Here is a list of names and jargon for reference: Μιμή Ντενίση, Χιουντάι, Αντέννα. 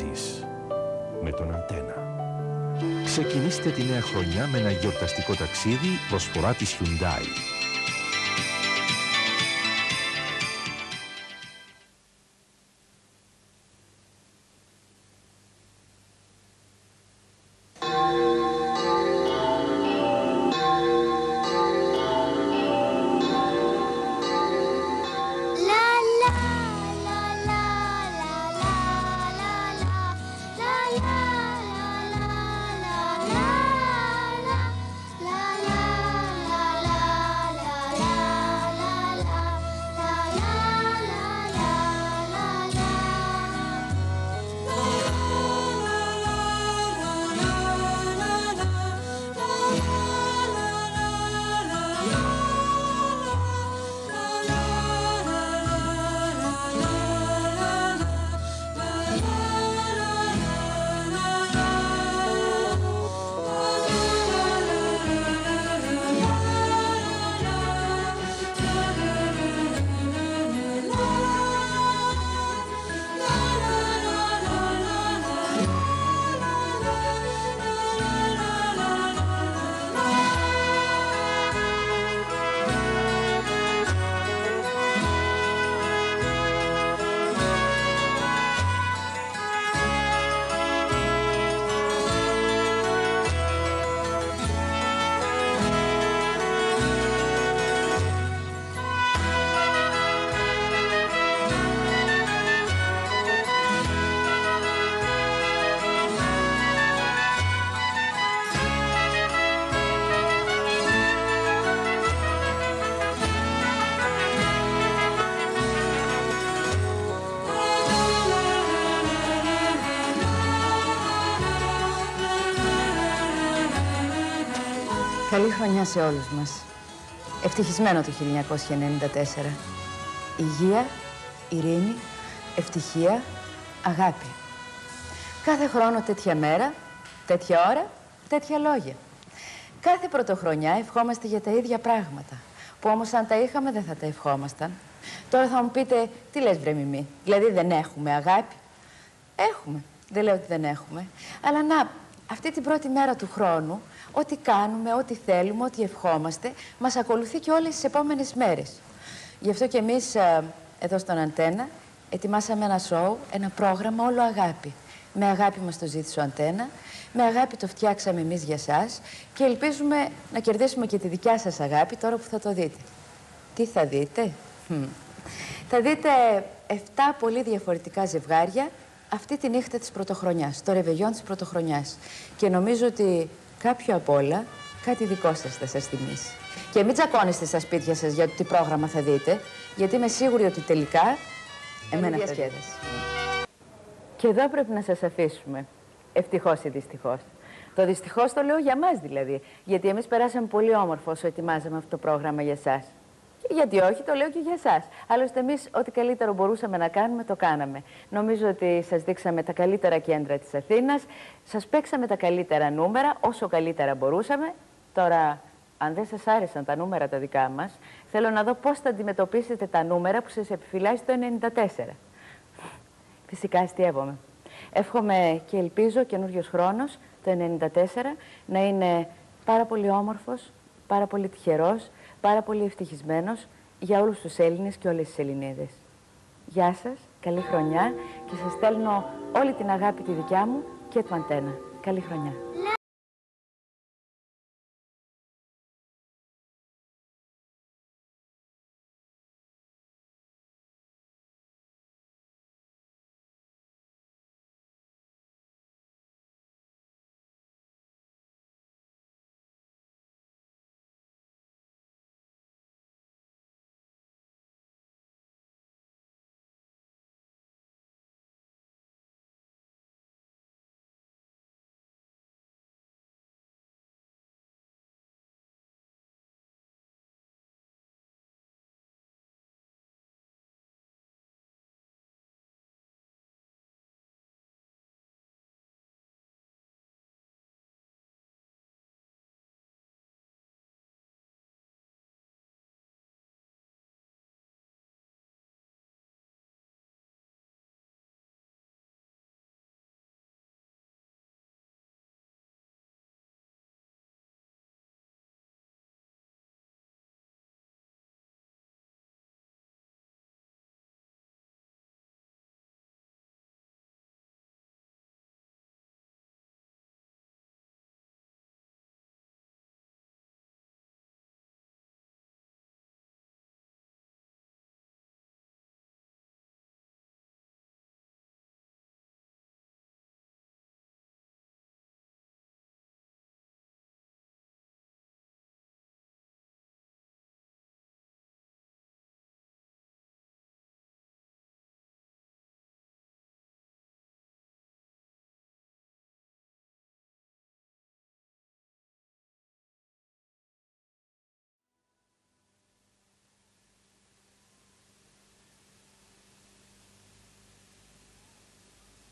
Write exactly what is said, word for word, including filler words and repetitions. εσείς με τον Αντένα. Ξεκινήστε τη νέα χρονιά με ένα γιορταστικό ταξίδι προσφορά της Χιουντάι. Καλή χρονιά σε όλους μας. Ευτυχισμένο το χίλια εννιακόσια ενενήντα τέσσερα. Υγεία, ειρήνη, ευτυχία, αγάπη. Κάθε χρόνο τέτοια μέρα, τέτοια ώρα, τέτοια λόγια. Κάθε πρωτοχρονιά ευχόμαστε για τα ίδια πράγματα, που όμως αν τα είχαμε δεν θα τα ευχόμασταν. Τώρα θα μου πείτε, τι λες βρε Μιμή, δηλαδή δεν έχουμε αγάπη. Έχουμε, δεν λέω ότι δεν έχουμε, αλλά να... Αυτή την πρώτη μέρα του χρόνου, ό,τι κάνουμε, ό,τι θέλουμε, ό,τι ευχόμαστε, μας ακολουθεί και όλες τις επόμενες μέρες. Γι' αυτό και εμείς α, εδώ στον Αντένα ετοιμάσαμε ένα σοου, ένα πρόγραμμα όλο αγάπη. Με αγάπη μας το ζήτησε ο Αντένα, με αγάπη το φτιάξαμε εμείς για σας και ελπίζουμε να κερδίσουμε και τη δικιά σας αγάπη τώρα που θα το δείτε. Τι θα δείτε? Hm. Θα δείτε εφτά πολύ διαφορετικά ζευγάρια αυτή τη νύχτα της πρωτοχρονιάς, το ρεβεγιόν της πρωτοχρονιάς. Και νομίζω ότι κάποιο απ' όλα, κάτι δικό σας θα σας θυμίσει. Και μην τσακώνεστε στα σπίτια σας για το τι πρόγραμμα θα δείτε, γιατί είμαι σίγουρη ότι τελικά εμένα θα διασκέδασε. Και εδώ πρέπει να σας αφήσουμε, ευτυχώς ή δυστυχώς. Το δυστυχώς το λέω για μας δηλαδή, γιατί εμείς περάσαμε πολύ όμορφο όσο ετοιμάζαμε αυτό το πρόγραμμα για εσάς. Και γιατί όχι, το λέω και για εσάς. Άλλωστε, εμείς ό,τι καλύτερο μπορούσαμε να κάνουμε, το κάναμε. Νομίζω ότι σας δείξαμε τα καλύτερα κέντρα της Αθήνας, σας παίξαμε τα καλύτερα νούμερα, όσο καλύτερα μπορούσαμε. Τώρα, αν δεν σας άρεσαν τα νούμερα τα δικά μας, θέλω να δω πώς θα αντιμετωπίσετε τα νούμερα που σας επιφυλάσσει το ενενήντα τέσσερα. Φυσικά, αστειεύομαι. Εύχομαι και ελπίζω καινούριος χρόνος, το ενενήντα τέσσερα, να είναι πάρα πολύ όμορφος, πάρα πολύ τυχερός, πάρα πολύ ευτυχισμένος για όλους τους Έλληνες και όλες τις Ελληνίδες. Γεια σας, καλή χρονιά και σας στέλνω όλη την αγάπη τη δικιά μου και του Αντένα. Καλή χρονιά.